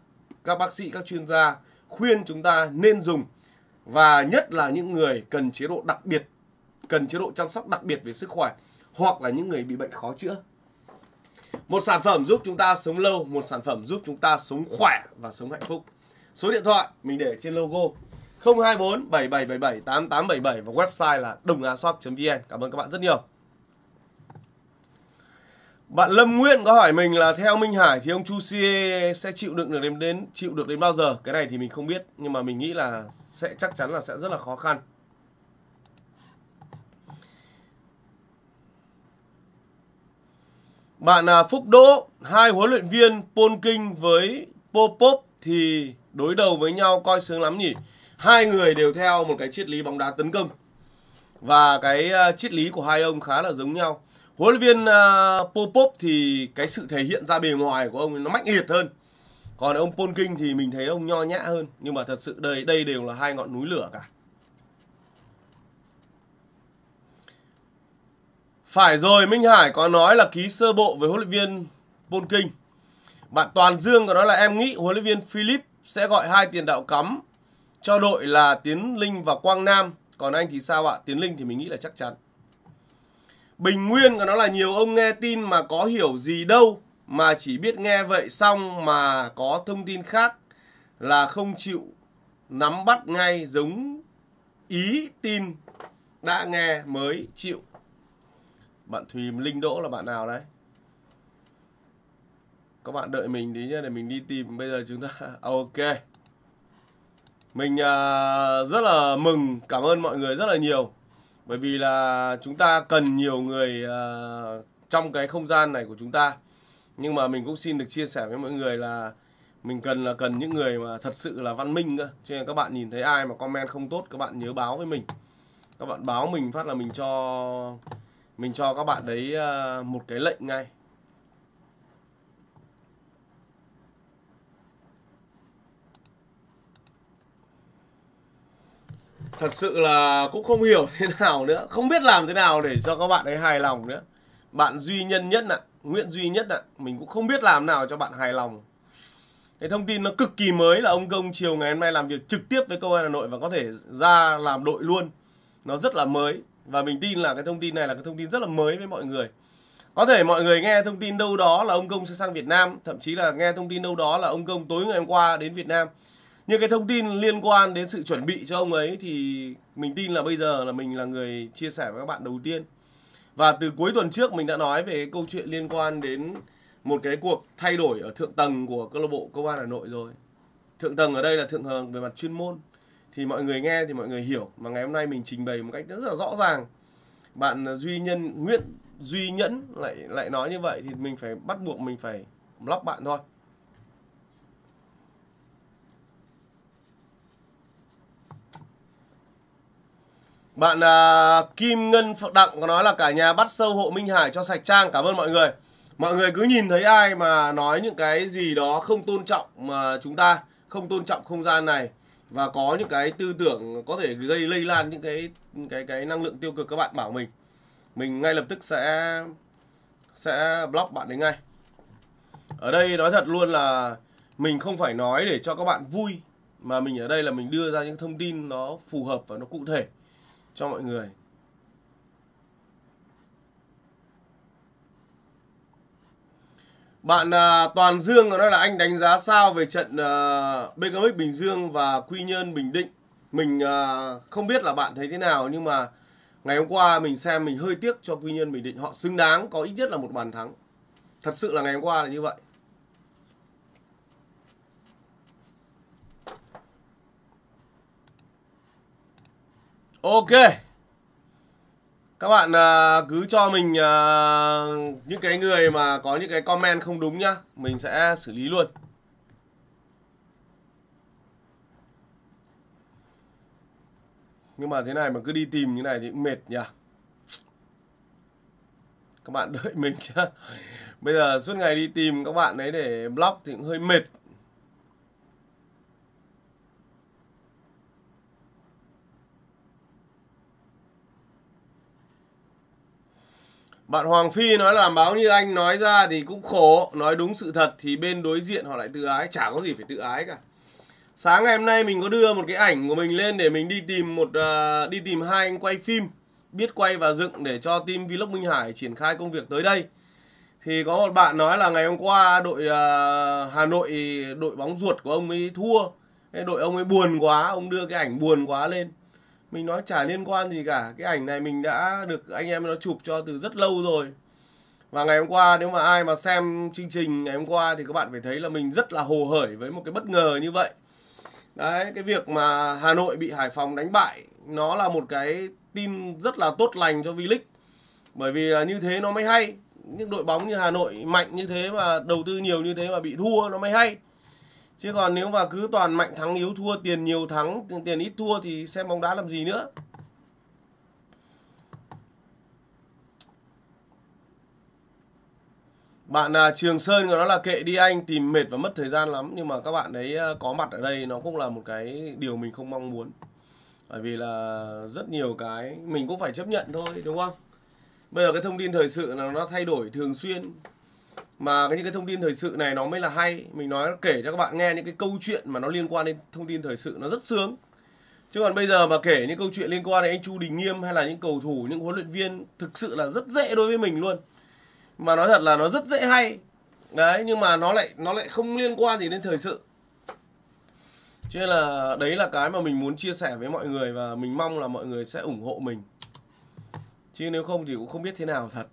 các bác sĩ, các chuyên gia khuyên chúng ta nên dùng, và nhất là những người cần chế độ đặc biệt, cần chế độ chăm sóc đặc biệt về sức khỏe, hoặc là những người bị bệnh khó chữa. Một sản phẩm giúp chúng ta sống lâu, một sản phẩm giúp chúng ta sống khỏe và sống hạnh phúc. Số điện thoại mình để trên logo không hai bốn bảy bảy bảy bảy tám tám bảy bảy và website là đông á shop chấm vn. Cảm ơn các bạn rất nhiều. Bạn Lâm Nguyễn có hỏi mình là theo Minh Hải thì ông Chu Xie sẽ chịu đựng được đến, đến chịu được đến bao giờ? Cái này thì mình không biết, nhưng mà mình nghĩ là sẽ chắc chắn là sẽ rất là khó khăn. Bạn Phúc Đỗ, hai huấn luyện viên Polking với Popop thì đối đầu với nhau coi sướng lắm nhỉ. Hai người đều theo một cái triết lý bóng đá tấn công. Và cái triết lý của hai ông khá là giống nhau. Huấn luyện viên Popop thì cái sự thể hiện ra bề ngoài của ông nó mãnh liệt hơn. Còn ông Polking thì mình thấy ông nho nhã hơn. Nhưng mà thật sự đây, đây đều là hai ngọn núi lửa cả. Phải rồi, Minh Hải có nói là ký sơ bộ với huấn luyện viên Polking. Bạn Toàn Dương có nói là em nghĩ huấn luyện viên Filip sẽ gọi hai tiền đạo cắm cho đội là Tiến Linh và Quang Nam. Còn anh thì sao ạ? Tiến Linh thì mình nghĩ là chắc chắn. Bình Nguyên có nói là nhiều ông nghe tin mà có hiểu gì đâu, mà chỉ biết nghe vậy xong mà có thông tin khác là không chịu nắm bắt ngay, giống ý tin đã nghe mới chịu. Bạn Thùy Linh Đỗ là bạn nào đấy? Các bạn đợi mình tí nhé, để mình đi tìm. Bây giờ chúng ta... Ok. Mình rất là mừng, cảm ơn mọi người rất là nhiều. Bởi vì là chúng ta cần nhiều người trong cái không gian này của chúng ta. Nhưng mà mình cũng xin được chia sẻ với mọi người là mình cần là cần những người mà thật sự là văn minh cơ. Cho nên các bạn nhìn thấy ai mà comment không tốt, các bạn nhớ báo với mình. Các bạn báo mình phát là mình cho... Mình cho các bạn đấy một cái lệnh ngay. Thật sự là cũng không hiểu thế nào nữa, không biết làm thế nào để cho các bạn ấy hài lòng nữa. Bạn Duy Nhân Nhất ạ, Nguyễn Duy Nhất ạ, mình cũng không biết làm nào cho bạn hài lòng. Cái thông tin nó cực kỳ mới là ông Gong chiều ngày hôm nay làm việc trực tiếp với công an Hà Nội và có thể ra làm đội luôn. Nó rất là mới. Và mình tin là cái thông tin này là cái thông tin rất là mới với mọi người. Có thể mọi người nghe thông tin đâu đó là ông Gong sẽ sang Việt Nam, thậm chí là nghe thông tin đâu đó là ông Gong tối ngày hôm qua đến Việt Nam. Nhưng cái thông tin liên quan đến sự chuẩn bị cho ông ấy thì mình tin là bây giờ là mình là người chia sẻ với các bạn đầu tiên. Và từ cuối tuần trước mình đã nói về câu chuyện liên quan đến một cái cuộc thay đổi ở thượng tầng của câu lạc bộ Công an Hà Nội rồi. Thượng tầng ở đây là thượng tầng về mặt chuyên môn. Thì mọi người nghe thì mọi người hiểu. Và ngày hôm nay mình trình bày một cách rất là rõ ràng. Bạn Duy Nhân, Nguyễn Duy Nhẫn lại lại nói như vậy thì mình phải bắt buộc mình phải block bạn thôi. Bạn uh, Kim Ngân Phượng Đặng có nói là cả nhà bắt sâu hộ Minh Hải cho sạch trang. Cảm ơn mọi người. Mọi người cứ nhìn thấy ai mà nói những cái gì đó không tôn trọng mà chúng ta, không tôn trọng không gian này, và có những cái tư tưởng có thể gây lây lan những cái cái cái năng lượng tiêu cực, các bạn bảo mình, mình ngay lập tức sẽ sẽ block bạn đấy ngay. Ở đây nói thật luôn là mình không phải nói để cho các bạn vui, mà mình ở đây là mình đưa ra những thông tin nó phù hợp và nó cụ thể cho mọi người. Bạn uh, Toàn Dương nói là anh đánh giá sao về trận uh, bê ca em ích Bình Dương và Quy Nhơn Bình Định. Mình uh, không biết là bạn thấy thế nào, nhưng mà ngày hôm qua mình xem mình hơi tiếc cho Quy Nhơn Bình Định. Họ xứng đáng có ít nhất là một bàn thắng. Thật sự là ngày hôm qua là như vậy. Ok, các bạn uh, cứ cho mình uh, những cái người mà có những cái comment không đúng nhá, mình sẽ xử lý luôn. Nhưng mà thế này mà cứ đi tìm như này thì cũng mệt nhỉ. Các bạn đợi mình nhá. Bây giờ suốt ngày đi tìm các bạn đấy để block thì cũng hơi mệt. Bạn Hoàng Phi nói là làm báo như anh nói ra thì cũng khổ. Nói đúng sự thật thì bên đối diện họ lại tự ái. Chả có gì phải tự ái cả. Sáng ngày hôm nay mình có đưa một cái ảnh của mình lên để mình đi tìm một uh, đi tìm hai anh quay phim biết quay và dựng để cho team Vlog Minh Hải triển khai công việc tới đây. Thì có một bạn nói là ngày hôm qua đội uh, Hà Nội, đội bóng ruột của ông ấy thua, đội ông ấy buồn quá, ông đưa cái ảnh buồn quá lên. Mình nói chả liên quan gì cả. Cái ảnh này mình đã được anh em nó chụp cho từ rất lâu rồi. Và ngày hôm qua nếu mà ai mà xem chương trình ngày hôm qua thì các bạn phải thấy là mình rất là hồ hởi với một cái bất ngờ như vậy. Đấy, cái việc mà Hà Nội bị Hải Phòng đánh bại, nó là một cái tin rất là tốt lành cho V-League. Bởi vì là như thế nó mới hay. Những đội bóng như Hà Nội mạnh như thế mà đầu tư nhiều như thế mà bị thua nó mới hay. Chứ còn nếu mà cứ toàn mạnh thắng yếu thua, tiền nhiều thắng, tiền ít thua thì xem bóng đá làm gì nữa. Bạn à, Trường Sơn của nó là kệ đi anh, tìm mệt và mất thời gian lắm. Nhưng mà các bạn ấy có mặt ở đây nó cũng là một cái điều mình không mong muốn. Bởi vì là rất nhiều cái mình cũng phải chấp nhận thôi, đúng không? Bây giờ cái thông tin thời sự là nó thay đổi thường xuyên. Mà những cái thông tin thời sự này nó mới là hay. Mình nói kể cho các bạn nghe những cái câu chuyện mà nó liên quan đến thông tin thời sự nó rất sướng. Chứ còn bây giờ mà kể những câu chuyện liên quan đến anh Chu Đình Nghiêm hay là những cầu thủ, những huấn luyện viên, thực sự là rất dễ đối với mình luôn. Mà nói thật là nó rất dễ hay. Đấy, nhưng mà nó lại nó lại không liên quan gì đến thời sự. Cho nên là đấy là cái mà mình muốn chia sẻ với mọi người. Và mình mong là mọi người sẽ ủng hộ mình. Chứ nếu không thì cũng không biết thế nào thật.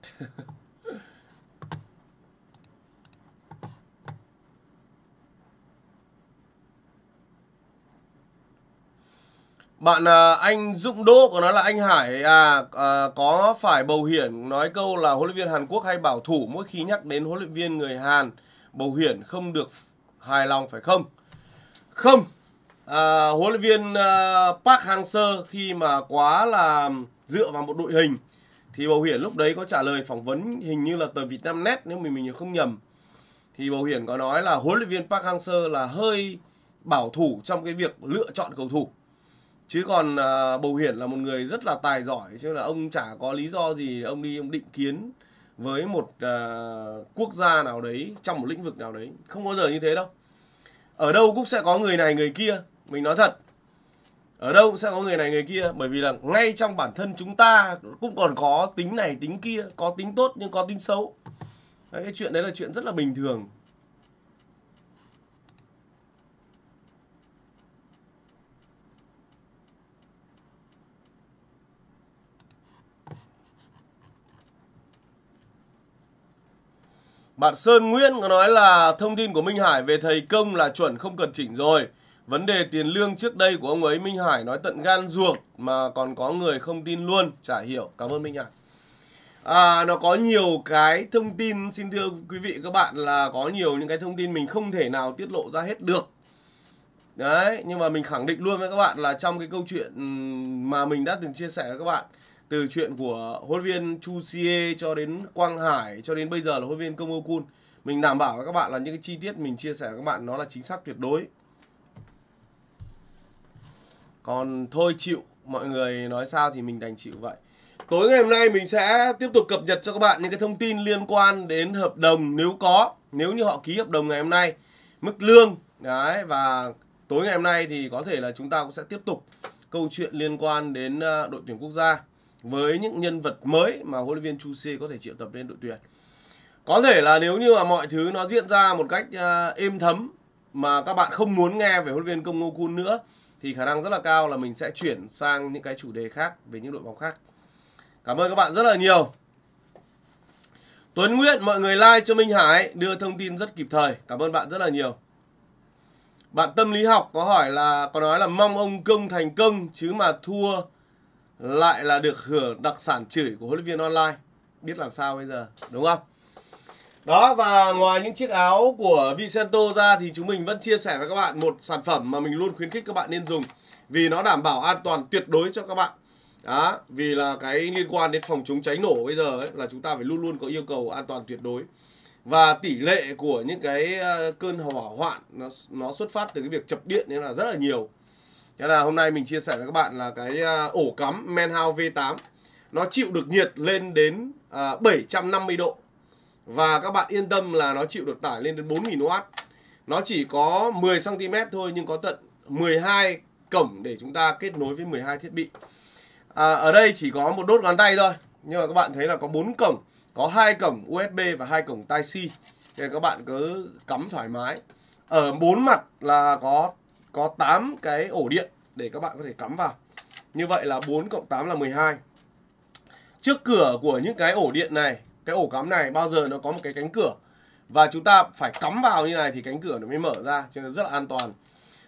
Bạn anh Dũng Đỗ có nói là anh Hải à, à có phải bầu hiển nói câu là huấn luyện viên Hàn Quốc hay bảo thủ mỗi khi nhắc đến huấn luyện viên người Hàn, bầu hiển không được hài lòng phải không? Không, à, huấn luyện viên à, Park Hang-seo khi mà quá là dựa vào một đội hình thì bầu hiển lúc đấy có trả lời phỏng vấn hình như là tờ Việt Nam Net, nếu mình mình không nhầm, thì bầu hiển có nói là huấn luyện viên Park Hang-seo là hơi bảo thủ trong cái việc lựa chọn cầu thủ. Chứ còn uh, bầu hiển là một người rất là tài giỏi, chứ là ông chả có lý do gì ông đi ông định kiến với một uh, quốc gia nào đấy, trong một lĩnh vực nào đấy. Không bao giờ như thế đâu. Ở đâu cũng sẽ có người này người kia. Mình nói thật, ở đâu cũng sẽ có người này người kia. Bởi vì là ngay trong bản thân chúng ta cũng còn có tính này tính kia, có tính tốt nhưng có tính xấu. Đấy, cái chuyện đấy là chuyện rất là bình thường. Bạn Sơn Nguyễn có nói là thông tin của Minh Hải về thầy Công là chuẩn, không cần chỉnh rồi. Vấn đề tiền lương trước đây của ông ấy Minh Hải nói tận gan ruột mà còn có người không tin luôn. Chả hiểu. Cảm ơn Minh Hải. À, nó có nhiều cái thông tin, xin thưa quý vị các bạn, là có nhiều những cái thông tin mình không thể nào tiết lộ ra hết được. Đấy, nhưng mà mình khẳng định luôn với các bạn là trong cái câu chuyện mà mình đã từng chia sẻ với các bạn, từ chuyện của huấn luyện viên Chu Sie cho đến Quang Hải cho đến bây giờ là huấn luyện viên Gong Oh Kyun. Mình đảm bảo với các bạn là những cái chi tiết mình chia sẻ với các bạn nó là chính xác tuyệt đối. Còn thôi chịu, mọi người nói sao thì mình đành chịu vậy. Tối ngày hôm nay mình sẽ tiếp tục cập nhật cho các bạn những cái thông tin liên quan đến hợp đồng nếu có. Nếu như họ ký hợp đồng ngày hôm nay, mức lương. Đấy, và tối ngày hôm nay thì có thể là chúng ta cũng sẽ tiếp tục câu chuyện liên quan đến đội tuyển quốc gia với những nhân vật mới mà huấn luyện viên Chu Sie có thể triệu tập lên đội tuyển. Có thể là nếu như mà mọi thứ nó diễn ra một cách êm thấm mà các bạn không muốn nghe về huấn luyện viên Gong Oh Kyun nữa thì khả năng rất là cao là mình sẽ chuyển sang những cái chủ đề khác về những đội bóng khác. Cảm ơn các bạn rất là nhiều. Tuấn Nguyễn, mọi người like cho Minh Hải, đưa thông tin rất kịp thời. Cảm ơn bạn rất là nhiều. Bạn Tâm Lý Học có hỏi là, có nói là mong ông Công thành công chứ mà thua lại là được hưởng đặc sản chửi của huấn luyện viên online. Biết làm sao bây giờ, đúng không? Đó, và ngoài những chiếc áo của Vicento ra thì chúng mình vẫn chia sẻ với các bạn một sản phẩm mà mình luôn khuyến khích các bạn nên dùng. Vì nó đảm bảo an toàn tuyệt đối cho các bạn. Đó, vì là cái liên quan đến phòng chống cháy nổ bây giờ ấy, là chúng ta phải luôn luôn có yêu cầu an toàn tuyệt đối. Và tỷ lệ của những cái cơn hỏa hoạn nó, nó xuất phát từ cái việc chập điện nên là rất là nhiều. Thế là hôm nay mình chia sẻ với các bạn là cái ổ cắm Manhouse vê tám. Nó chịu được nhiệt lên đến bảy trăm năm mươi độ. Và các bạn yên tâm là nó chịu được tải lên đến bốn nghìn oát. Nó chỉ có mười xăng ti mét thôi nhưng có tận mười hai cổng để chúng ta kết nối với mười hai thiết bị. À, ở đây chỉ có một đốt ngón tay thôi. Nhưng mà các bạn thấy là có bốn cổng. Có hai cổng u ét bê và hai cổng Type C. Thì các bạn cứ cắm thoải mái. Ở bốn mặt là có có tám cái ổ điện để các bạn có thể cắm vào. Như vậy là bốn cộng tám là mười hai. Trước cửa của những cái ổ điện này, cái ổ cắm này bao giờ nó có một cái cánh cửa. Và chúng ta phải cắm vào như này thì cánh cửa nó mới mở ra, cho nên rất là an toàn.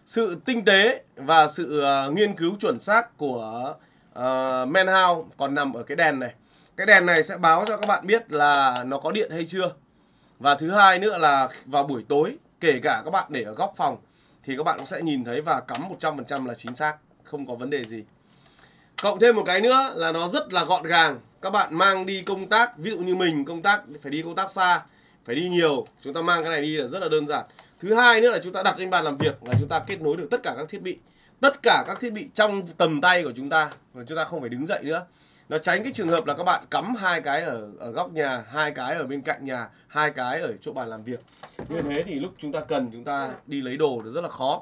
Sự tinh tế và sự uh, nghiên cứu chuẩn xác của uh, Manhouse còn nằm ở cái đèn này. Cái đèn này sẽ báo cho các bạn biết là nó có điện hay chưa. Và thứ hai nữa là vào buổi tối, kể cả các bạn để ở góc phòng thì các bạn cũng sẽ nhìn thấy và cắm một trăm phần trăm là chính xác, không có vấn đề gì. Cộng thêm một cái nữa là nó rất là gọn gàng. Các bạn mang đi công tác, ví dụ như mình công tác phải đi công tác xa, phải đi nhiều, chúng ta mang cái này đi là rất là đơn giản. Thứ hai nữa là chúng ta đặt lên bàn làm việc là chúng ta kết nối được tất cả các thiết bị. Tất cả các thiết bị trong tầm tay của chúng ta, và chúng ta không phải đứng dậy nữa. Nó tránh cái trường hợp là các bạn cắm hai cái ở, ở góc nhà, hai cái ở bên cạnh nhà, hai cái ở chỗ bàn làm việc. Như thế thì lúc chúng ta cần chúng ta đi lấy đồ nó rất là khó.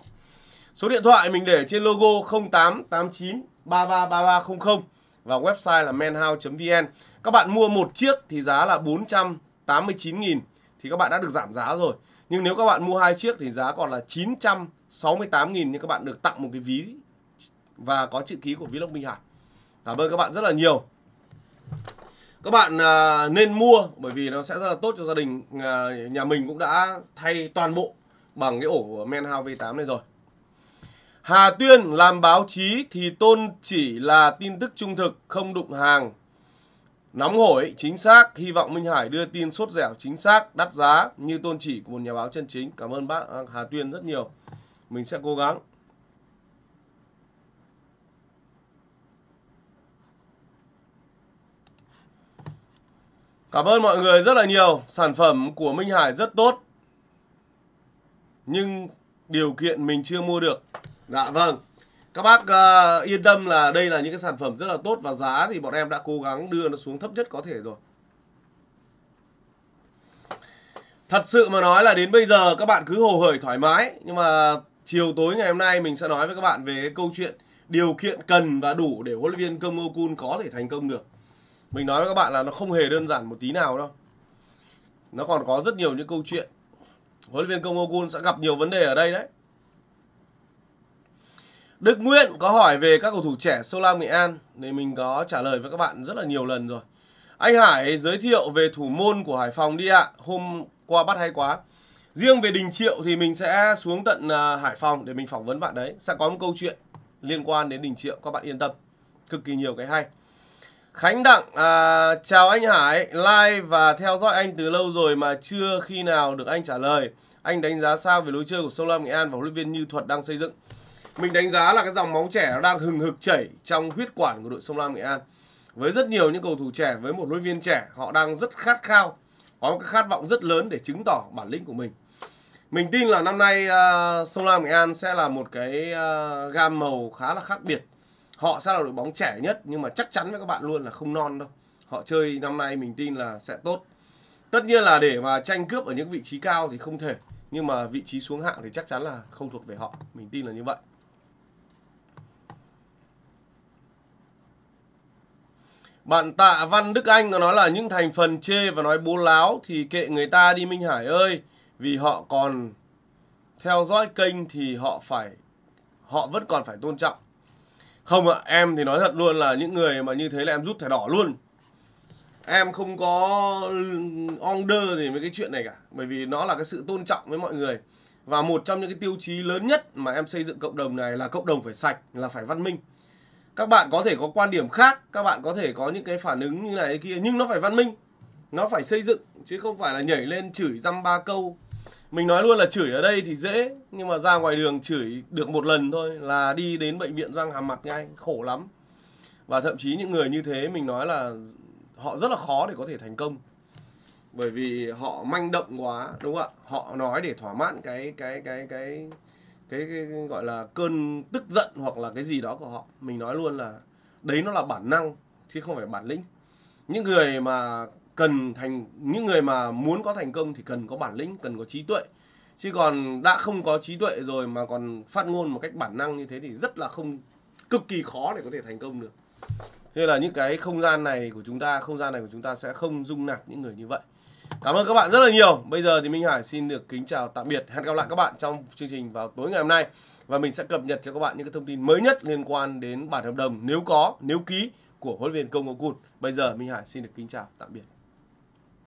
Số điện thoại mình để trên logo không tám tám chín ba ba ba ba không không và website là manhouse chấm vn. Các bạn mua một chiếc thì giá là bốn trăm tám mươi chín nghìn thì các bạn đã được giảm giá rồi. Nhưng nếu các bạn mua hai chiếc thì giá còn là chín trăm sáu mươi tám nghìn nhưng các bạn được tặng một cái ví và có chữ ký của Vlog Minh Hải. Cảm ơn các bạn rất là nhiều. Các bạn à, nên mua bởi vì nó sẽ rất là tốt cho gia đình. à, Nhà mình cũng đã thay toàn bộ bằng cái ổ Manhouse vê tám này rồi. Hà Tuyên, làm báo chí thì tôn chỉ là tin tức trung thực, không đụng hàng. Nóng hổi, chính xác. Hy vọng Minh Hải đưa tin sốt dẻo, chính xác, đắt giá như tôn chỉ của một nhà báo chân chính. Cảm ơn bác Hà Tuyên rất nhiều. Mình sẽ cố gắng. Cảm ơn mọi người rất là nhiều. Sản phẩm của Minh Hải rất tốt, nhưng điều kiện mình chưa mua được. Dạ vâng. Các bác uh, yên tâm là đây là những cái sản phẩm rất là tốt. Và giá thì bọn em đã cố gắng đưa nó xuống thấp nhất có thể rồi. Thật sự mà nói là đến bây giờ các bạn cứ hồ hởi thoải mái. Nhưng mà chiều tối ngày hôm nay mình sẽ nói với các bạn về cái câu chuyện điều kiện cần và đủ để huấn luyện viên Gong Oh Kyun có thể thành công được. Mình nói với các bạn là nó không hề đơn giản một tí nào đâu. Nó còn có rất nhiều những câu chuyện. Huấn luyện viên Gong Oh Kyun sẽ gặp nhiều vấn đề ở đây đấy. Đức Nguyễn có hỏi về các cầu thủ trẻ Sông Lam Nghệ An. Nên mình có trả lời với các bạn rất là nhiều lần rồi. Anh Hải giới thiệu về thủ môn của Hải Phòng đi ạ. À, hôm qua bắt hay quá. Riêng về Đình Triệu thì mình sẽ xuống tận Hải Phòng để mình phỏng vấn bạn đấy. Sẽ có một câu chuyện liên quan đến Đình Triệu, các bạn yên tâm. Cực kỳ nhiều cái hay. Khánh Đặng, à, chào anh Hải, like và theo dõi anh từ lâu rồi mà chưa khi nào được anh trả lời. Anh đánh giá sao về lối chơi của Sông Lam Nghệ An và huấn luyện viên Như Thuật đang xây dựng? Mình đánh giá là cái dòng máu trẻ nó đang hừng hực chảy trong huyết quản của đội Sông Lam Nghệ An. với rất nhiều những cầu thủ trẻ, với một huấn luyện viên trẻ, họ đang rất khát khao, có một cái khát vọng rất lớn để chứng tỏ bản lĩnh của mình. Mình tin là năm nay uh, Sông Lam Nghệ An sẽ là một cái uh, gam màu khá là khác biệt. Họ sẽ là đội bóng trẻ nhất, nhưng mà chắc chắn với các bạn luôn là không non đâu. Họ chơi năm nay mình tin là sẽ tốt. Tất nhiên là để mà tranh cướp ở những vị trí cao thì không thể, nhưng mà vị trí xuống hạng thì chắc chắn là không thuộc về họ. Mình tin là như vậy. Bạn Tạ Văn Đức Anh có nói là những thành phần chê và nói bố láo thì kệ người ta đi Minh Hải ơi. Vì họ còn theo dõi kênh thì họ phải họ vẫn còn phải tôn trọng. Không ạ, à, em thì nói thật luôn là những người mà như thế là em rút thẻ đỏ luôn. Em không có order gì với cái chuyện này cả. Bởi vì nó là cái sự tôn trọng với mọi người. Và một trong những cái tiêu chí lớn nhất mà em xây dựng cộng đồng này là cộng đồng phải sạch, là phải văn minh. Các bạn có thể có quan điểm khác, các bạn có thể có những cái phản ứng như này kia, nhưng nó phải văn minh, nó phải xây dựng, chứ không phải là nhảy lên chửi dăm ba câu. Mình nói luôn là chửi ở đây thì dễ, nhưng mà ra ngoài đường chửi được một lần thôi là đi đến bệnh viện răng hàm mặt ngay, khổ lắm. Và thậm chí những người như thế mình nói là họ rất là khó để có thể thành công. Bởi vì họ manh động quá, đúng không ạ? Họ nói để thỏa mãn cái cái cái cái Cái, cái, cái gọi là cơn tức giận hoặc là cái gì đó của họ. Mình nói luôn là đấy nó là bản năng chứ không phải bản lĩnh. Những người mà cần thành những người mà muốn có thành công thì cần có bản lĩnh, cần có trí tuệ. Chứ còn đã không có trí tuệ rồi mà còn phát ngôn một cách bản năng như thế thì rất là không cực kỳ khó để có thể thành công được. Thế là những cái không gian này của chúng ta, không gian này của chúng ta sẽ không dung nạp những người như vậy. Cảm ơn các bạn rất là nhiều. Bây giờ thì Minh Hải xin được kính chào tạm biệt. Hẹn gặp lại các bạn trong chương trình vào tối ngày hôm nay. Và mình sẽ cập nhật cho các bạn những cái thông tin mới nhất liên quan đến bản hợp đồng nếu có, nếu ký của huấn luyện viên Gong Oh Kyun. Bây giờ Minh Hải xin được kính chào tạm biệt.